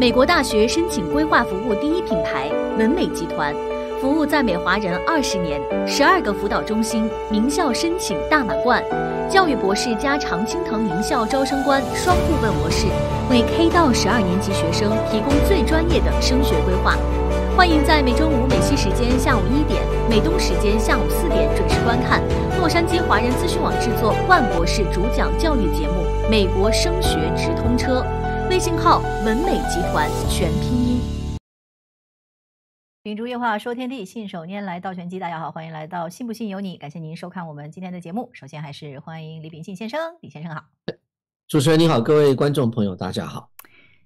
美国大学申请规划服务第一品牌文美集团，服务在美华人20年，12个辅导中心、名校申请大满贯。教育博士加常青藤名校招生官双顾问模式，为 K-12年级学生提供最专业的升学规划。欢迎在每周五美西时间下午1点、美东时间下午4点准时观看洛杉矶华人资讯网制作万博士主讲教育节目《美国升学直通车》。微信号文美集团全拼音。品读夜话说天地，信手拈来道玄机。大家好，欢迎来到信不信由你，感谢您收看我们今天的节目。首先还是欢迎李秉信先生，李先生好。主持人你好，各位观众朋友大家好。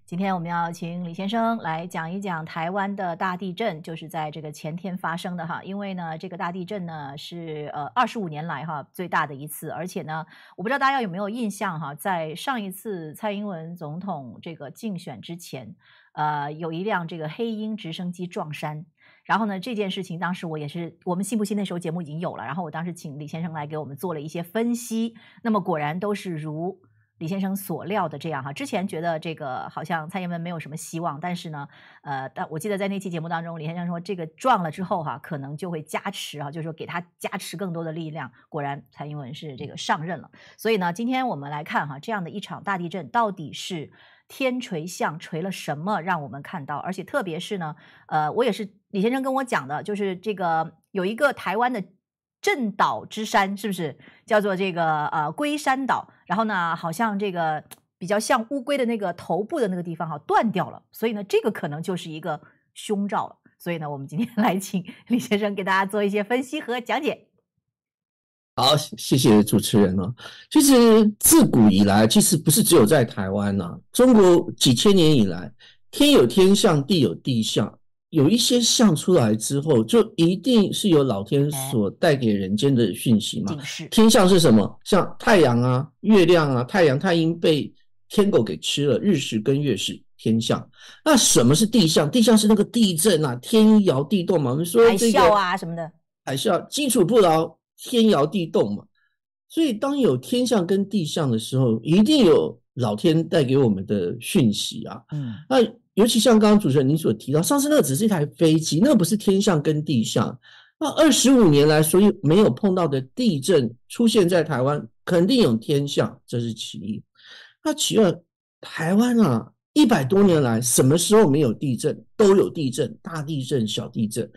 今天我们要请李先生来讲一讲台湾的大地震，就是在这个前天发生的哈。因为呢，这个大地震呢是25年来哈最大的一次，而且呢，我不知道大家有没有印象哈，在上一次蔡英文总统这个竞选之前，有一辆这个黑鹰直升机撞山。然后呢，这件事情当时我也是，我们信不信那时候节目已经有了，然后我当时请李先生来给我们做了一些分析，那么果然都是如李先生所料的这样哈。之前觉得这个好像蔡英文没有什么希望，但是呢，我记得在那期节目当中，李先生说这个撞了之后哈，可能就会加持啊，就是说给他加持更多的力量。果然蔡英文是这个上任了。所以呢，今天我们来看哈，这样的一场大地震到底是天垂象垂了什么让我们看到，而且特别是呢，我也是李先生跟我讲的，就是这个有一个台湾的震岛之山，是不是叫做这个龟山岛？然后呢，好像这个比较像乌龟的那个头部的那个地方哈断掉了，所以呢，这个可能就是一个凶兆了。所以呢，我们今天来请李先生给大家做一些分析和讲解。好，谢谢主持人啊。其实自古以来，其实不是只有在台湾啊，中国几千年以来，天有天象，地有地象。有一些象出来之后，就一定是由老天所带给人间的讯息嘛。天象是什么？像太阳啊、月亮啊，太阴被天狗给吃了，日食跟月食，天象。那什么是地象？地象是那个地震啊，天摇地动嘛。我们说这个海啸啊什么的，海啸基础不牢，天摇地动嘛。所以当有天象跟地象的时候，一定有老天带给我们的讯息啊。那尤其像刚刚主持人您所提到，上次那个只是一台飞机，那个不是天象跟地象。那25年来所以没有碰到的地震出现在台湾，肯定有天象，这是其一。那其二，台湾啊100多年来什么时候没有地震？都有地震，大地震、小地震。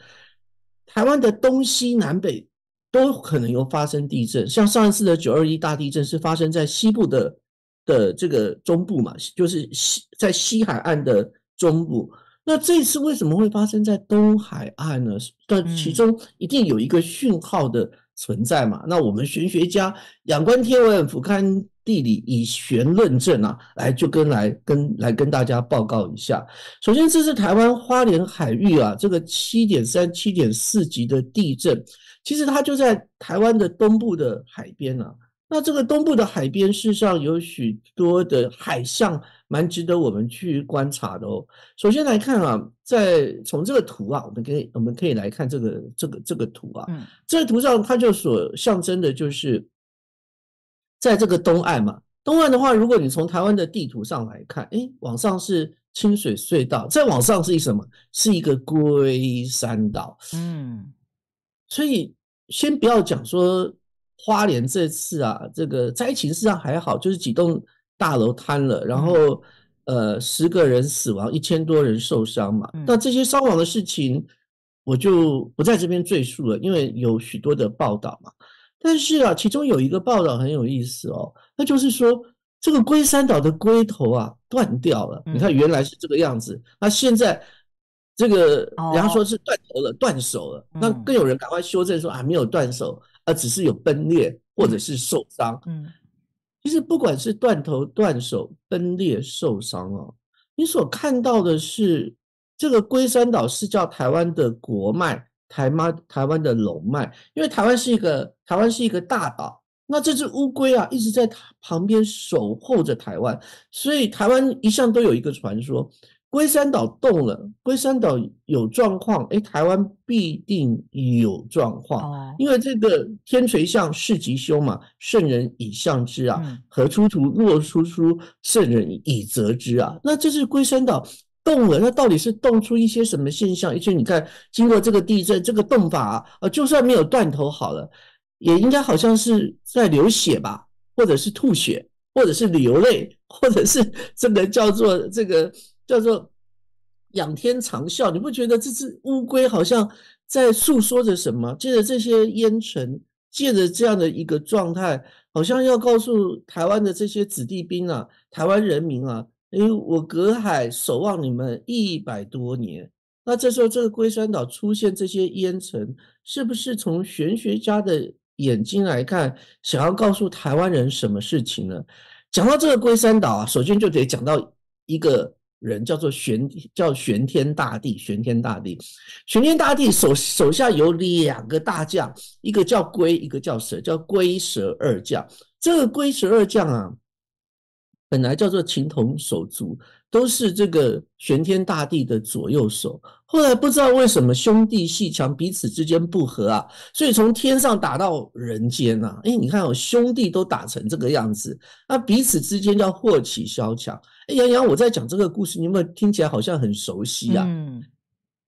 台湾的东西南北都可能有发生地震，像上一次的921大地震是发生在西部的这个中部嘛，就是在西海岸的中部。那这次为什么会发生在东海岸呢？那其中一定有一个讯号的存在嘛。那我们玄学家仰观天文，俯瞰地理，以玄论证啊，来跟大家报告一下。首先，这是台湾花莲海域啊，这个 7.3、7.4 级的地震，其实它就在台湾的东部的海边啊。那这个东部的海边，事实上有许多的海象，蛮值得我们去观察的哦。首先来看啊，从这个图啊，我们可以来看这个图啊。这个图上它就所象征的就是在这个东岸嘛。东岸的话，如果你从台湾的地图上来看，往上是清水隧道，再往上是什么？是一个龟山岛。所以先不要讲说花莲这次啊，这个灾情实际上还好，就是几栋大楼瘫了，然后10个人死亡，1000多人受伤嘛。那这些伤亡的事情我就不在这边赘述了，因为有许多的报道嘛。但是啊，其中有一个报道很有意思哦，那就是说这个龟山岛的龟头啊断掉了。你看原来是这个样子，那现在这个人家说是断头了、断手了，那更有人赶快修正说啊，没有断手。只是有崩裂或者是受伤。其实不管是断头、断手、崩裂、受伤哦，你所看到的是这个龟山岛是叫台湾的国脉，台湾的龙脉，因为台湾是一个大岛。那这只乌龟啊，一直在旁边守候着台湾，所以台湾一向都有一个传说，龟山岛动了，龟山岛有状况，台湾必定有状况。因为这个天垂象是吉凶嘛，圣人以象之啊，河出图，洛出书，圣人以则之啊。那这是龟山岛动了，它到底是动出一些什么现象？而且你看，经过这个地震，这个动法就算没有断头好了，也应该好像是在流血吧，或者是吐血，或者是流泪，或者是这个叫做仰天长啸。你不觉得这只乌龟好像在诉说着什么？借着这些烟尘，借着这样的一个状态，好像要告诉台湾的这些子弟兵啊，台湾人民啊，因为我隔海守望你们100多年。那这时候这个龟山岛出现这些烟尘，是不是从玄学家的眼睛来看，想要告诉台湾人什么事情呢？讲到这个龟山岛啊，首先就得讲到一个人，叫玄天大帝。玄天大帝手下有2个大将，一个叫龟，一个叫蛇，叫龟蛇二将。这个龟蛇二将啊，本来叫做情同手足，都是这个玄天大帝的左右手。后来不知道为什么兄弟戏强，彼此之间不和啊，所以从天上打到人间啊。你看兄弟都打成这个样子，那彼此之间叫祸起萧墙。杨我在讲这个故事，你有没有听起来好像很熟悉啊？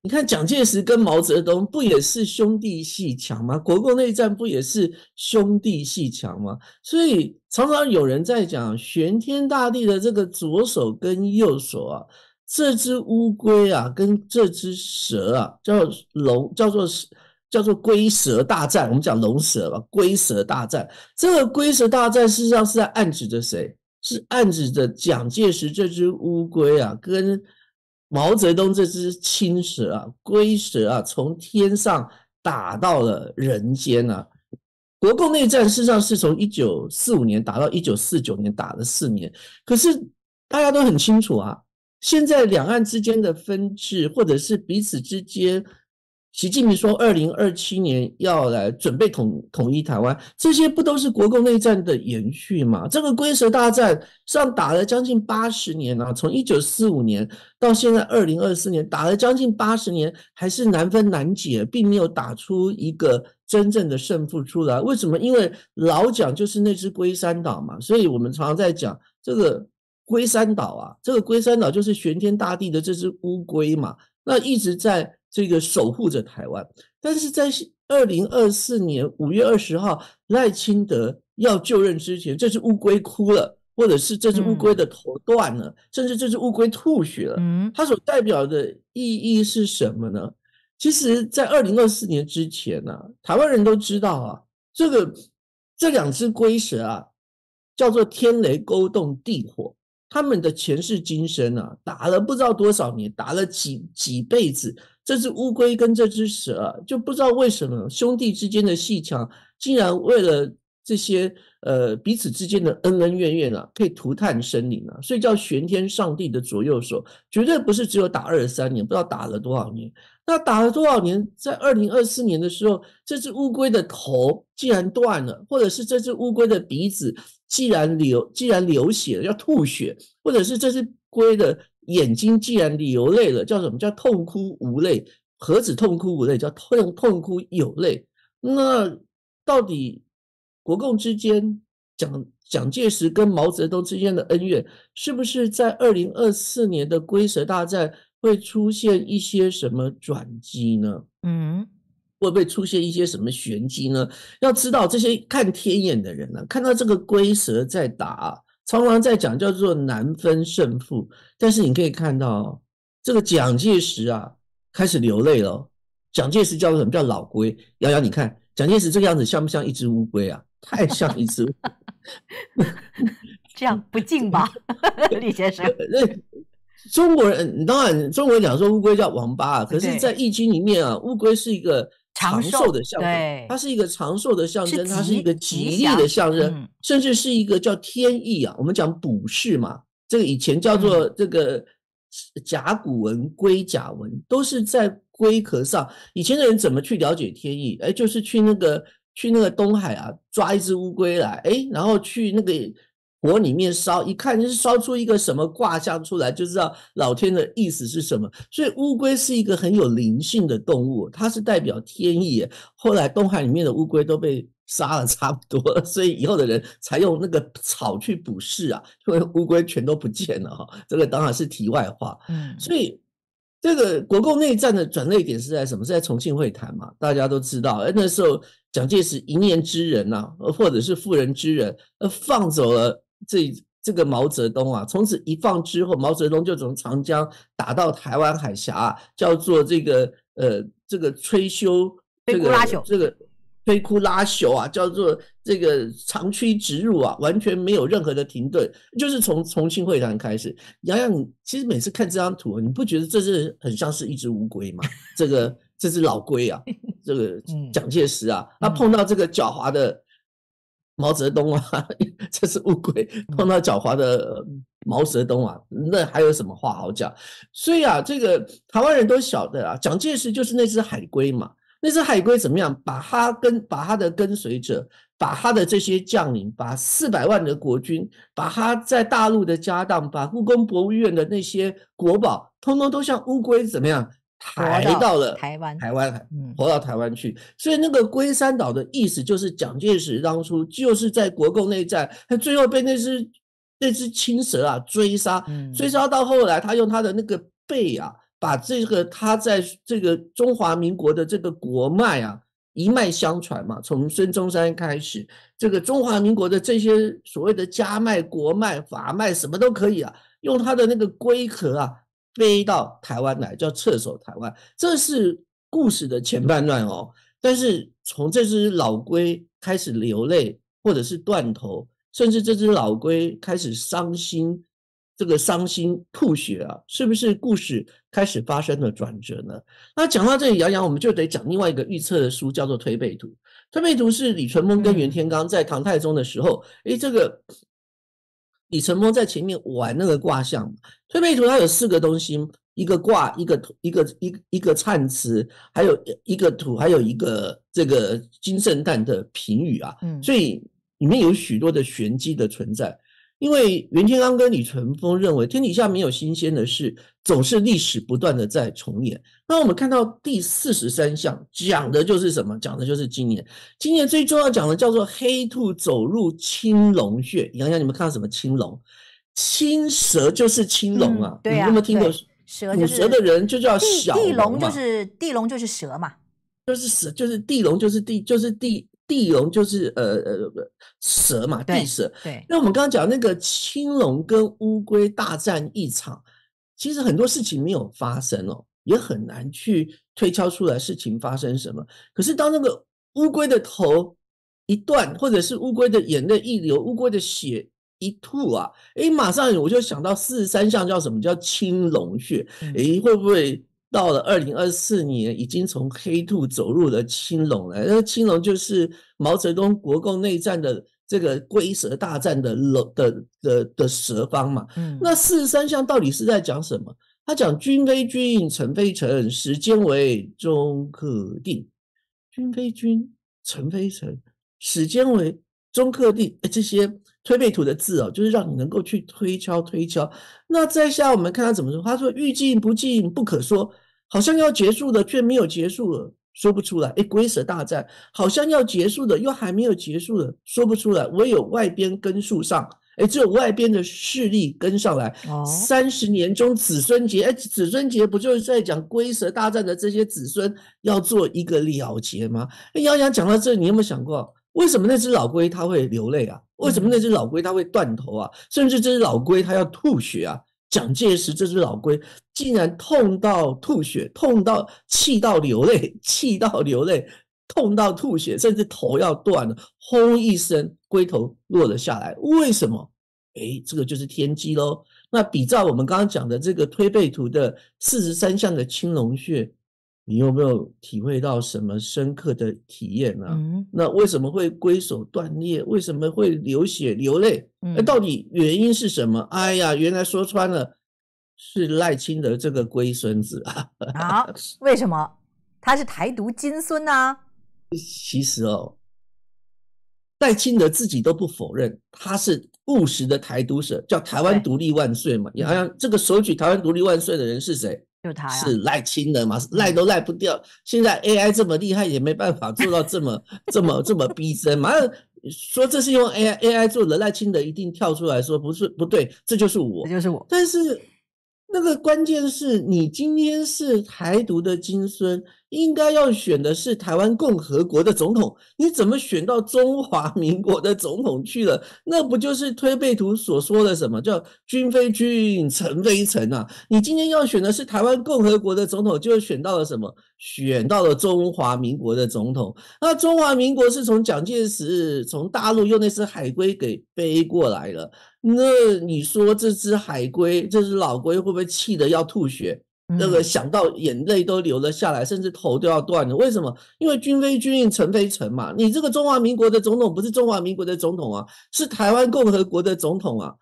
你看蒋介石跟毛泽东不也是兄弟戏强吗？国共内战不也是兄弟戏强吗？所以常常有人在讲玄天大帝的这个左手跟右手啊，这只乌龟啊跟这只蛇啊，叫做龟蛇大战。我们讲龙蛇吧，龟蛇大战。这个龟蛇大战事实上是在暗指着谁？是暗指着蒋介石这只乌龟啊跟毛泽东这只青蛇啊，龟蛇啊，从天上打到了人间啊。国共内战事实上是从1945年打到1949年，打了4年。可是大家都很清楚啊，现在两岸之间的分治，或者是彼此之间，习近平说2027年要来准备统一台湾，这些不都是国共内战的延续吗？这个龟蛇大战上打了将近80年啊，从1945年到现在2024年，打了将近80年，还是难分难解，并没有打出一个真正的胜负出来。为什么？因为老蒋就是那只龟山岛嘛，所以我们常常在讲这个龟山岛啊，这个龟山岛就是玄天大帝的这只乌龟嘛，那一直在这个守护着台湾。但是在2024年5月20号赖清德要就任之前，这只乌龟哭了，或者是这只乌龟的头断了，甚至这只乌龟吐血了，它所代表的意义是什么呢？其实在2024年之前啊，台湾人都知道啊，这两只龟蛇啊叫做天雷勾动地火，他们的前世今生啊，打了不知道多少年，打了几辈子，这只乌龟跟这只蛇啊，就不知道为什么兄弟之间的戏强，竟然为了这些彼此之间的恩恩怨怨啊，可以涂炭生灵啊，所以叫玄天上帝的左右手，绝对不是只有打23年，不知道打了多少年。那打了多少年？在2024年的时候，这只乌龟的头竟然断了，或者是这只乌龟的鼻子既然流血了，叫吐血，或者是这只龟的眼睛既然流泪了，叫什么？叫痛哭无泪。何止痛哭无泪，叫痛哭有泪。那到底国共之间，蒋介石跟毛泽东之间的恩怨，是不是在2024年的龟蛇大战会出现一些什么转机呢？会不会出现一些什么玄机呢？要知道这些看天眼的人啊，看到这个龟蛇在打啊，常常在讲叫做难分胜负。但是你可以看到这个蒋介石啊开始流泪了。蒋介石叫什么？叫老龟。瑶瑶你看蒋介石这个样子像不像一只乌龟啊？太像一只乌龟。这样不敬吧？李先生。中国人当然中国人讲说乌龟叫王八啊，可是在易经里面啊，乌龟是一个长寿的象征，它是一个长寿的象征，它是一个吉利的象征，甚至是一个叫天意啊。我们讲卜筮嘛，这个以前叫做这个甲骨文、龟甲文，都是在龟壳上。以前的人怎么去了解天意？就是去那个东海啊，抓一只乌龟来，然后去那个火里面烧，一看就是烧出一个什么卦象出来，就知道老天的意思是什么。所以乌龟是一个很有灵性的动物，它是代表天意。后来东海里面的乌龟都被杀了差不多了，所以以后的人才用那个草去捕噬啊，因为乌龟全都不见了哈、哦。这个当然是题外话。嗯，所以这个国共内战的转捩点是在什么？是在重庆会谈嘛？大家都知道，那时候蒋介石一念之仁啊，或者是妇人之仁，放走了这个毛泽东啊，从此一放之后，毛泽东就从长江打到台湾海峡、啊，叫做这个这个吹修这个摧枯拉朽啊，叫做这个长驱直入啊，完全没有任何的停顿，就是从重庆会谈开始。洋洋，你其实每次看这张图，你不觉得这是很像是一只乌龟吗？这只老龟啊，这个蒋介石啊，他碰到这个狡猾的毛泽东啊，这是乌龟碰到狡猾的毛泽东啊，那还有什么话好讲？所以啊，这个台湾人都晓得啊，蒋介石就是那只海龟嘛。那只海龟怎么样？把他的跟随者，把他的这些将领，把400万的国军，把他在大陆的家当，把故宫博物院的那些国宝，通通都像乌龟怎么样抬到了台湾，活到台湾去。所以那个龟山岛的意思就是蒋介石当初就是在国共内战，他最后被那只青蛇啊追杀，追杀到后来，他用他的那个背啊。把这个他在这个中华民国的这个国脉啊，一脉相传嘛，从孙中山开始，这个中华民国的这些所谓的家脉、国脉、法脉什么都可以啊，用他的那个龟壳啊背到台湾来，叫撤守台湾。这是故事的前半段哦。但是从这只老龟开始流泪，或者是断头，甚至这只老龟开始伤心。这个伤心吐血啊，是不是故事开始发生了转折呢？那讲到这里，洋洋我们就得讲另外一个预测的书，叫做《推背图》。《推背图》是李淳风跟袁天罡在唐太宗的时候，这个李淳风在前面玩那个卦象，《推背图》它有4个东西，一个卦，一个灿词，还有一个图，还有一个这个金圣叹的评语啊，所以里面有许多的玄机的存在。因为袁天罡跟李淳风认为天底下没有新鲜的事，总是历史不断的在重演。那我们看到第43项讲的就是什么？讲的就是今年最重要讲的叫做黑兔走入青龙穴。洋洋，你们看到什么青龙？青蛇就是青龙啊，对啊，你有没有听过？蛇就是蛇的人就叫小龙嘛，地龙就是蛇嘛，就是蛇就是地龙就是地龙就是蛇嘛，地蛇。对，那我们刚刚讲那个青龙跟乌龟大战一场，其实很多事情没有发生哦，也很难去推敲出来事情发生什么。可是当那个乌龟的头一断，或者是乌龟的眼泪一流，乌龟的血一吐啊，马上我就想到43项叫什么？叫青龙穴。会不会？到了2024年已经从黑兔走入了青龙了，那青龙就是毛泽东国共内战的这个龟蛇大战的蛇方嘛。那43项到底是在讲什么？他讲君非君，臣非臣，时间为中克定。君非君，臣非臣，时间为中克定。这些推背图的字哦，就是让你能够去推敲。那再下我们看他怎么说，他说欲进不进不可说，好像要结束的却没有结束了，说不出来。龟蛇大战好像要结束的又还没有结束了，说不出来，唯有外边跟树上。只有外边的势力跟上来。30年中子孙节，子孙节不就是在讲龟蛇大战的这些子孙要做一个了结吗？洋洋讲到这里，你有没有想过为什么那只老龟它会流泪啊？为什么那只老龟它会断头啊？甚至这只老龟它要吐血啊！蒋介石这只老龟竟然痛到吐血，痛到气到流泪，气到流泪，痛到吐血，甚至头要断了，轰一声，龟头落了下来。为什么？这个就是天机咯。那比照我们刚刚讲的这个推背图的43项的青龙穴，你有没有体会到什么深刻的体验呢、啊那为什么会龟首断裂？为什么会流血流泪？到底原因是什么？原来说穿了是赖清德这个龟孙子啊！为什么他是台独金孙呢、啊？其实哦，赖清德自己都不否认他是务实的台独者，叫台湾独立万岁嘛。这个手举台湾独立万岁的人是谁？就他呀，是赖清德嘛，赖都赖不掉。现在 AI 这么厉害，也没办法做到这么逼真嘛。说这是用 AI 做的，赖清德一定跳出来说不是不对，这就是我，这就是我。但是那个关键是你今天是台独的金孙，应该要选的是台湾共和国的总统，你怎么选到中华民国的总统去了？那不就是推背图所说的什么叫君非君，臣非臣啊？你今天要选的是台湾共和国的总统，就选到了什么？选到了中华民国的总统。那中华民国是从蒋介石从大陆用那只海龟给背过来了，那你说这只海龟，这只老龟会不会气得要吐血？那个想到眼泪都流了下来，甚至头都要断了。为什么？因为君非君，臣非臣嘛。你这个中华民国的总统不是中华民国的总统啊，是台湾共和国的总统啊。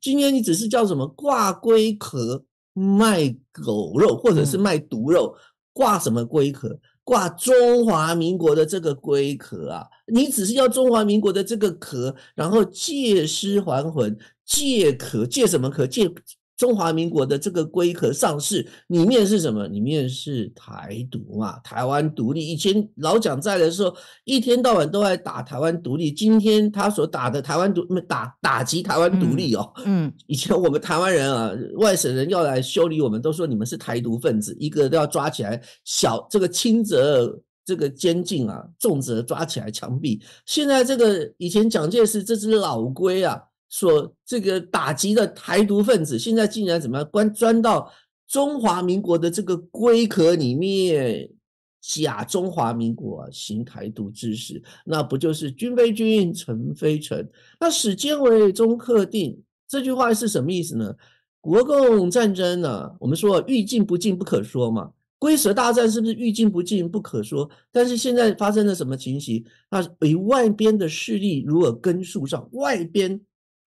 今天你只是叫什么挂龟壳卖狗肉，或者是卖毒肉，挂什么龟壳？挂中华民国的这个龟壳啊，你只是要中华民国的这个壳，然后借尸还魂，借壳，借什么壳？借中华民国的这个龟壳上市，里面是什么？里面是台独嘛，台湾独立。以前老蒋在的时候，一天到晚都在打台湾独立。今天他所打的台湾独打击台湾独立哦，以前我们台湾人啊，外省人要来修理我们，都说你们是台独分子，一个都要抓起来，小这个轻则这个监禁啊，重则抓起来枪毙。现在这个以前蒋介石这只老龟啊，所这个打击的台独分子，现在竟然怎么样钻到中华民国的这个龟壳里面，假中华民国啊，行台独之实，那不就是君非君，臣非臣？那始奸为中克定这句话是什么意思呢？国共战争啊，我们说欲进不进不可说嘛，龟蛇大战是不是欲进不进不可说？但是现在发生了什么情形？那以外边的势力如何跟树上，外边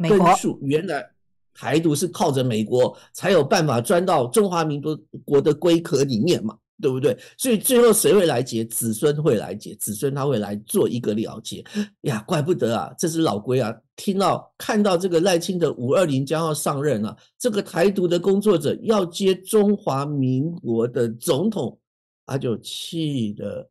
根数原来台独是靠着美国才有办法钻到中华民国的龟壳里面嘛，对不对？所以最后谁会来结？子孙会来结，子孙他会来做一个了结呀，怪不得啊，这只老龟啊，听到看到这个赖清德520将要上任啊，这个台独的工作者要接中华民国的总统，他就气得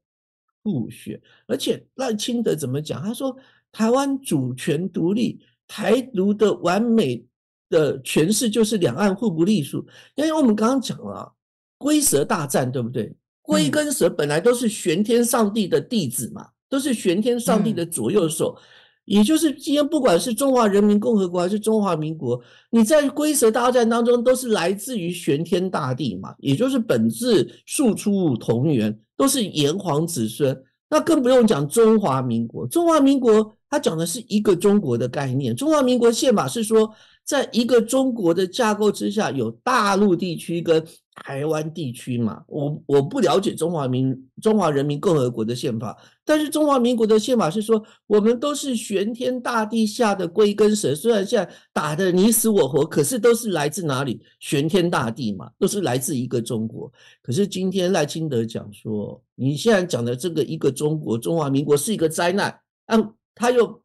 吐血。而且赖清德怎么讲？他说台湾主权独立，台独的完美的诠释就是两岸互不隶属。因为我们刚刚讲了龟蛇大战，对不对？龟跟蛇本来都是玄天上帝的弟子嘛，都是玄天上帝的左右手。也就是今天不管是中华人民共和国还是中华民国，你在龟蛇大战当中都是来自于玄天大帝嘛，也就是本自庶出同源，都是炎黄子孙。那更不用讲中华民国，中华民国他讲的是一个中国的概念。中华民国宪法是说，在一个中国的架构之下，有大陆地区跟台湾地区嘛。我不了解中华人民共和国的宪法，但是中华民国的宪法是说，我们都是玄天大地下的龟跟蛇，虽然现在打得你死我活，可是都是来自哪里？玄天大地嘛，都是来自一个中国。可是今天赖清德讲说，你现在讲的这个一个中国，中华民国是一个灾难。他又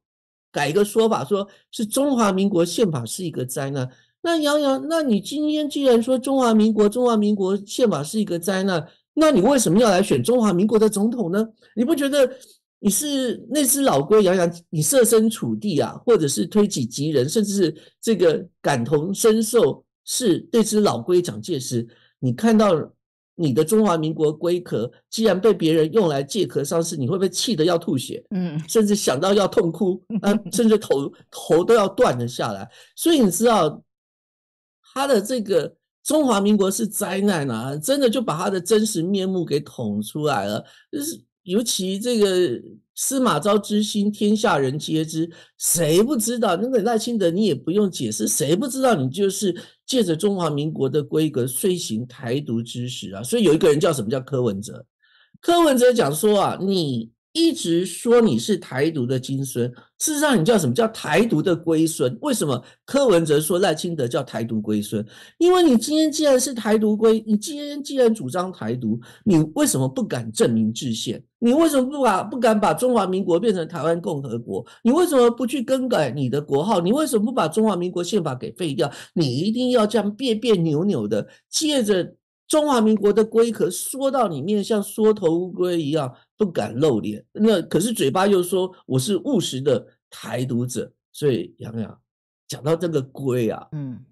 改一个说法，说是中华民国宪法是一个灾难。那杨洋，那你今天既然说中华民国宪法是一个灾难，那你为什么要来选中华民国的总统呢？你不觉得你是那只老龟？杨洋，你设身处地啊，或者是推己及人，甚至是这个感同身受，是那只老龟蒋介石。你看到你的中华民国龟壳既然被别人用来借壳上市，你会不会气得要吐血？甚至想到要痛哭，甚至头都要断了下来。所以你知道他的这个中华民国是灾难啊，真的就把他的真实面目给捅出来了。就是尤其这个司马昭之心，天下人皆知，谁不知道？那个赖清德你也不用解释，谁不知道你就是借着中华民国的规格遂行台独之实啊。所以有一个人叫什么？叫柯文哲。柯文哲讲说啊，你一直说你是台独的金孙，事实上你叫什么？叫台独的龟孙。为什么柯文哲说赖清德叫台独龟孙？因为你今天既然是台独龟，你今天既然主张台独，你为什么不敢正名制宪？你为什么不敢把中华民国变成台湾共和国？你为什么不去更改你的国号？你为什么不把中华民国宪法给废掉？你一定要这样别别扭扭的，借着中华民国的龟壳缩到里面，像缩头乌龟一样，不敢露脸。那可是嘴巴又说我是务实的台独者。所以洋洋讲到这个龟啊，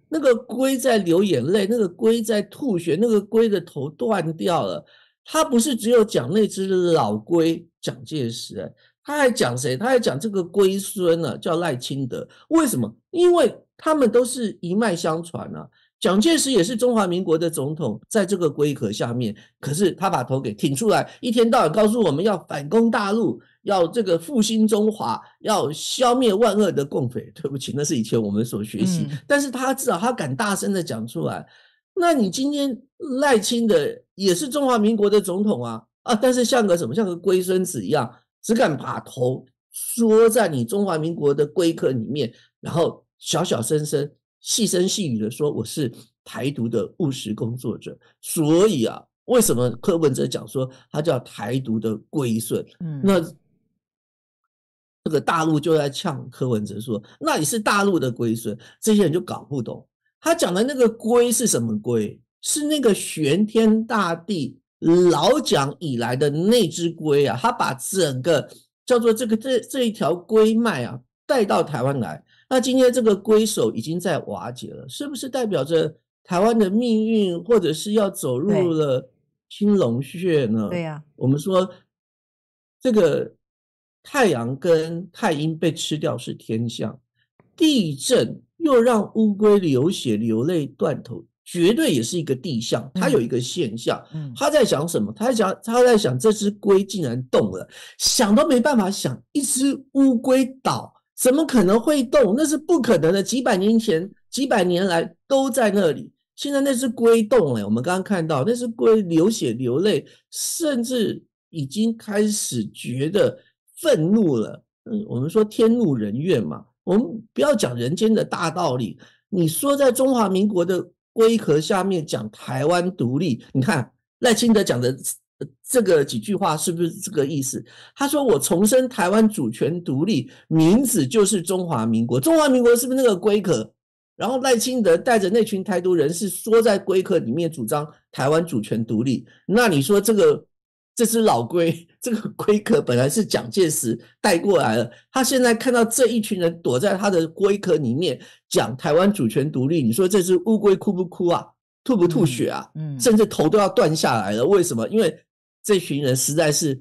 那个龟在流眼泪，那个龟在吐血，那个龟的头断掉了。他不是只有讲那只老龟蒋介石、他还讲谁？他还讲这个龟孙呢、叫赖清德。为什么？因为他们都是一脉相传啊。蒋介石也是中华民国的总统，在这个龟壳下面，可是他把头给挺出来，一天到晚告诉我们要反攻大陆，要这个复兴中华，要消灭万恶的共匪。对不起，那是以前我们所学习，但是他至少他敢大声的讲出来。那你今天赖清德也是中华民国的总统啊，但是像个什么，像个龟孙子一样，只敢把头缩在你中华民国的龟壳里面，然后小小声声细声细语的说我是台独的务实工作者。所以啊，为什么柯文哲讲说他叫台独的龟孙？那这个大陆就在呛柯文哲说那你是大陆的龟孙。这些人就搞不懂他讲的那个龟是什么龟，是那个玄天大帝老蒋以来的那只龟啊。他把整个叫做这个这一条龟脉啊带到台湾来。那今天这个龟首已经在瓦解了，是不是代表着台湾的命运或者是要走入了青龙穴呢？对呀、我们说这个太阳跟太阴被吃掉是天象，地震又让乌龟流血流泪断头，绝对也是一个地象。它有一个现象，他在想什么？他在想这只龟竟然动了，想都没办法想，一只乌龟倒怎么可能会动？那是不可能的，几百年前几百年来都在那里。现在那只龟动了、我们刚刚看到那只龟流血流泪，甚至已经开始觉得愤怒了。我们说天怒人怨嘛，我们不要讲人间的大道理，你说在中华民国的龟壳下面讲台湾独立，你看赖清德讲的这个几句话是不是这个意思？他说我重申台湾主权独立，名字就是中华民国。中华民国是不是那个龟壳？然后赖清德带着那群台独人士缩在龟壳里面主张台湾主权独立。那你说这只老龟，这个龟壳本来是蒋介石带过来了，他现在看到这一群人躲在他的龟壳里面讲台湾主权独立，你说这只乌龟哭不哭啊？吐不吐血啊？甚至头都要断下来了。为什么？因为这群人实在是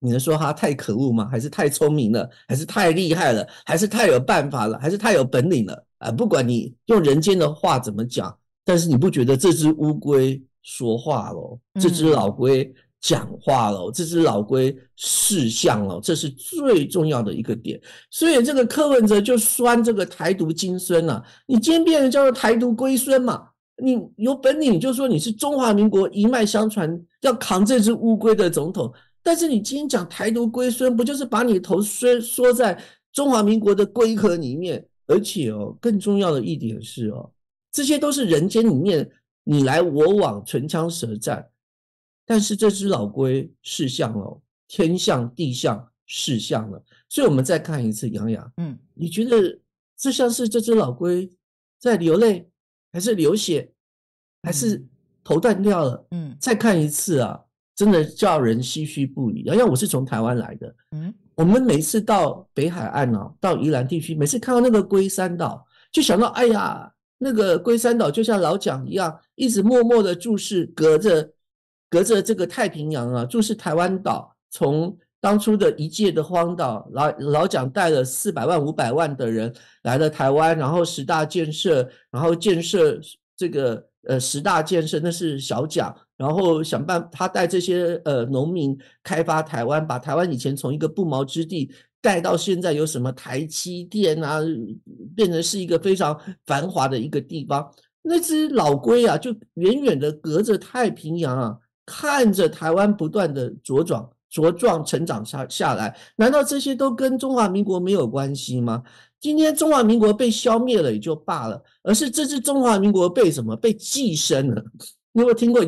你能说他太可恶吗？还是太聪明了？还是太厉害了？还是太有办法了？还是太有本领了？不管你用人间的话怎么讲，但是你不觉得这只乌龟说话了，这只老龟讲话了，这只老龟事项了，这是最重要的一个点。所以这个柯文哲就酸这个台独金孙啊，你今天变成叫做台独龟孙嘛，你有本领你就说你是中华民国一脉相传要扛这只乌龟的总统，但是你今天讲台独龟孙，不就是把你头缩在中华民国的龟壳里面？而且更重要的一点是这些都是人间里面你来我往唇枪舌战，但是这只老龟事项天象地象事项了。所以我们再看一次，洋洋，你觉得这像是这只老龟在流泪，还是流血，还是头断掉了？再看一次啊，真的叫人唏嘘不已。因为我是从台湾来的，我们每次到北海岸到宜兰地区，每次看到那个龟山岛，就想到哎呀，那个龟山岛就像老蒋一样，一直默默的注视，隔着这个太平洋啊，注视台湾岛。从当初的一届的荒岛，老蒋带了400万、500万的人来了台湾，然后10大建设，然后建设这个10大建设，那是小蒋，然后想办法他带这些农民开发台湾，把台湾以前从一个不毛之地带到现在有什么台积电啊，变成是一个非常繁华的一个地方。那只老龟啊，就远远的隔着太平洋啊，看着台湾不断的茁壮成长下来，难道这些都跟中华民国没有关系吗？今天中华民国被消灭了也就罢了，而是这只中华民国被什么？被寄生了。你有没有听过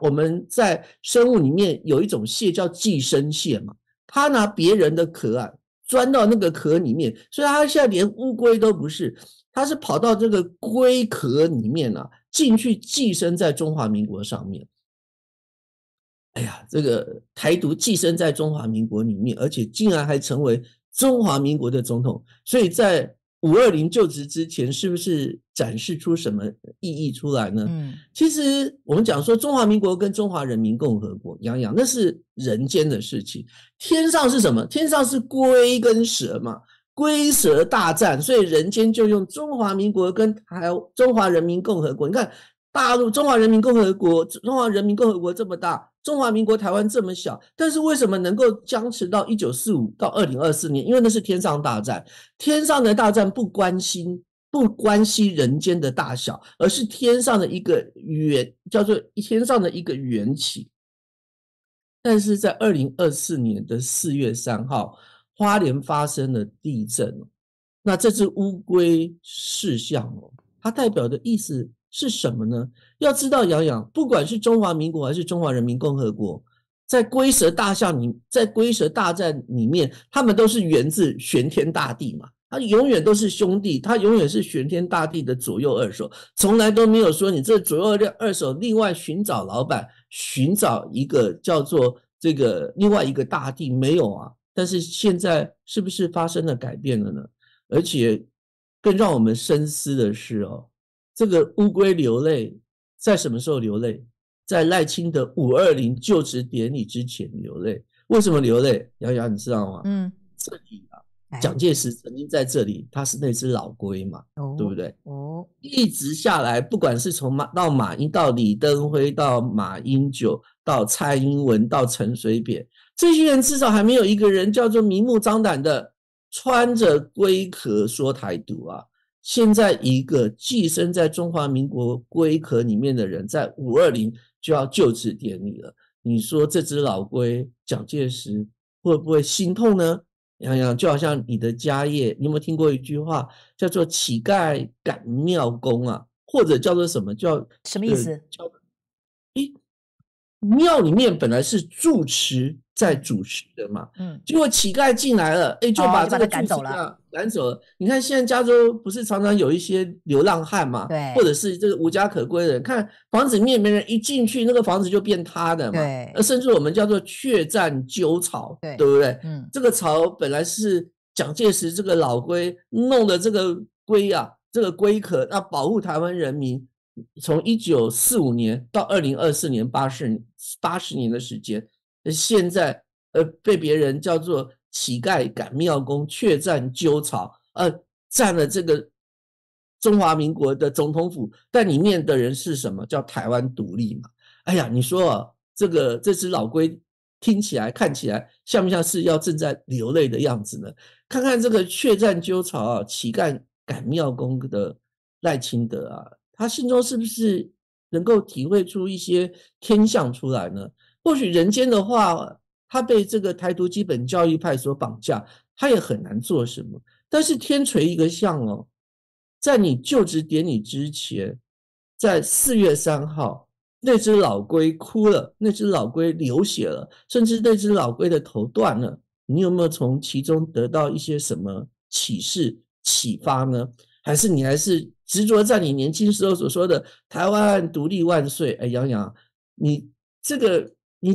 我们在生物里面有一种蟹叫寄生蟹嘛？它拿别人的壳啊钻到那个壳里面，所以它现在连乌龟都不是，它是跑到这个龟壳里面啊，进去寄生在中华民国上面。哎呀，这个台独寄生在中华民国里面，而且竟然还成为中华民国的总统，所以在520就职之前是不是展示出什么意义出来呢？其实我们讲说中华民国跟中华人民共和国洋洋，那是人间的事情。天上是什么？天上是龟跟蛇嘛，龟蛇大战，所以人间就用中华民国跟中华人民共和国。你看大陆中华人民共和国，中华人民共和国这么大，中华民国台湾这么小，但是为什么能够僵持到1945到2024年？因为那是天上大战，天上的大战不关系人间的大小，而是天上的一个缘，叫做天上的一个缘起。但是在2024年的4月3号，花莲发生了地震，那这只乌龟事项它代表的意思是什么呢？要知道洋洋，不管是中华民国还是中华人民共和国，在龟蛇大战里面，他们都是源自玄天大地嘛，他永远都是兄弟，他永远是玄天大地的左右二手，从来都没有说你这左右二手另外寻找老板，寻找一个叫做这个另外一个大地，没有啊。但是现在是不是发生了改变了呢？而且更让我们深思的是这个乌龟流泪在什么时候流泪？在赖清德520就职典礼之前流泪。为什么流泪？洋洋你知道吗？这里蒋介石曾经在这里，他是那只老龟嘛，对不对？一直下来，不管是从到马英到李登辉到马英九到蔡英文到陈水扁，这些人至少还没有一个人叫做明目张胆的穿着龟壳说台独啊。现在一个寄生在中华民国龟壳里面的人，在520就要就职典礼了，你说这只老龟蒋介石会不会心痛呢？洋洋，就好像你的家业，你有没有听过一句话叫做乞丐赶庙公啊，或者叫做什么叫什么意思？庙里面本来是住持在主持的嘛，结果乞丐进来了，就把这个赶走了，你看现在加州不是常常有一些流浪汉嘛，或者是这个无家可归的人，看房子里面没人，一进去那个房子就变塌的嘛，甚至我们叫做血战纠巢，对不对？这个巢本来是蒋介石这个老龟弄的，这个龟啊，这个龟壳，那保护台湾人民。从1945年到2024年80年的时间，现在被别人叫做乞丐赶庙公，血战纠巢，占了这个中华民国的总统府，但里面的人是什么？叫台湾独立嘛。哎呀，你说这只老龟听起来看起来像不像是要正在流泪的样子呢？看看这个血战纠巢乞丐赶庙公的赖清德啊，他心中是不是能够体会出一些天象出来呢？或许人间的话，他被这个台独基本教育派所绑架，他也很难做什么。但是天垂一个象在你就职典礼之前，在4月3号，那只老龟哭了，那只老龟流血了，甚至那只老龟的头断了，你有没有从其中得到一些什么启示、启发呢？还是你还是执着在你年轻时候所说的台湾独立万岁？洋洋，你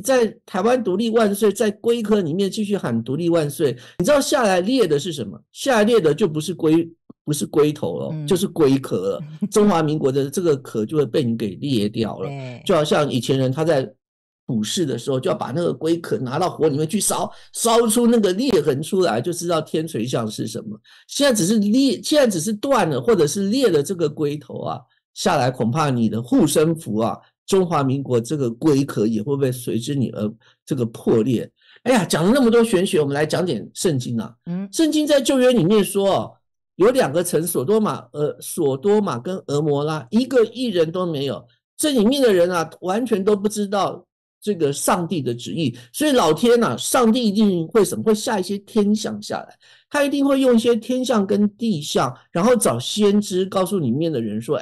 在台湾独立万岁，在龟壳里面继续喊独立万岁，你知道下来裂的是什么？下来裂的就不是龟头了，就是龟壳了。中华民国的这个壳就会被你给裂掉了。就好像以前人他在股市的时候，就要把那个龟壳拿到火里面去烧，烧出那个裂痕出来，就知道天垂象是什么。现在只是断了，或者是裂了这个龟头啊，下来恐怕你的护身符啊，中华民国这个龟壳也会不会随之你而这个破裂？哎呀，讲了那么多玄学，我们来讲点圣经啊。圣经在旧约里面说有两个城，索多玛跟俄摩拉，一个义人都没有，这里面的人啊，完全都不知道这个上帝的旨意，所以老天啊，上帝一定会会下一些天象下来，他一定会用一些天象跟地象，然后找先知告诉里面的人说，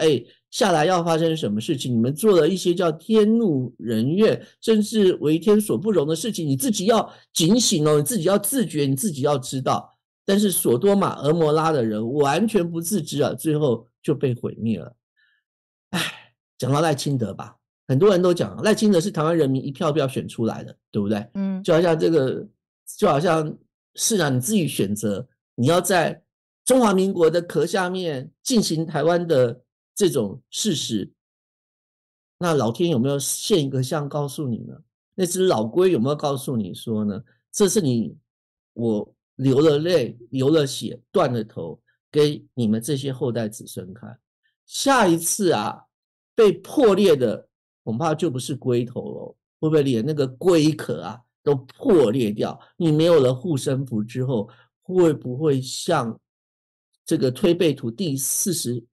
下来要发生什么事情，你们做了一些叫天怒人怨，甚至为天所不容的事情，你自己要警醒你自己要自觉，你自己要知道。但是索多玛、俄摩拉的人完全不自知啊，最后就被毁灭了。讲到赖清德吧，很多人都讲赖清德是台湾人民一票票选出来的，对不对？嗯，就好像这个，就好像是啊，你自己选择你要在中华民国的壳下面进行台湾的这种事实，那老天有没有现一个像告诉你呢？那只老龟有没有告诉你说呢？这是你我流了泪、流了血、断了头，给你们这些后代子孙看。下一次啊，被破裂的恐怕就不是龟头哦，会不会连那个龟壳啊都破裂掉？你没有了护身符之后，会不会像这个推背图第43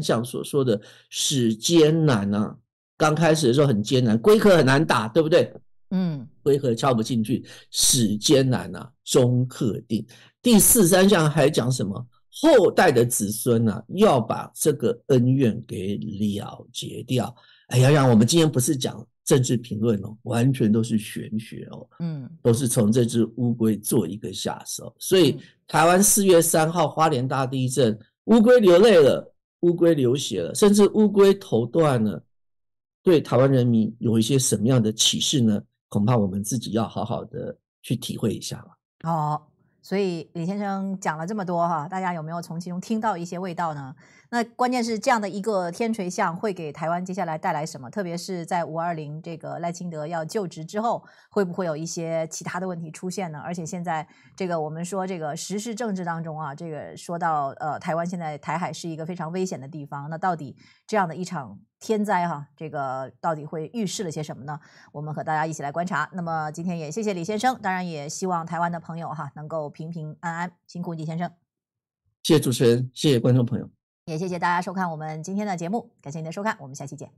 项所说的史艰难啊？刚开始的时候很艰难，龟壳很难打，对不对？嗯，龟壳敲不进去，史艰难啊，终克定。第43项还讲什么？后代的子孙啊，要把这个恩怨给了结掉。哎呀，让我们今天不是讲政治评论哦，完全都是玄学哦，嗯，都是从这只乌龟做一个下手。所以台湾4月3号花莲大地震，乌龟流泪了，乌龟流血了，甚至乌龟头断了，对台湾人民有一些什么样的启示呢？恐怕我们自己要好好的去体会一下了。哦，所以李先生讲了这么多哈，大家有没有从其中听到一些味道呢？那关键是这样的一个天垂像会给台湾接下来带来什么？特别是在520这个赖清德要就职之后，会不会有一些其他的问题出现呢？而且现在这个我们说这个时事政治当中啊，这个说到台湾现在台海是一个非常危险的地方，那到底这样的一场天灾哈，这个到底会预示了些什么呢？我们和大家一起来观察。那么今天也谢谢李先生，当然也希望台湾的朋友哈能够平平安安，辛苦李先生。谢谢主持人，谢谢观众朋友，也谢谢大家收看我们今天的节目，感谢您的收看，我们下期见。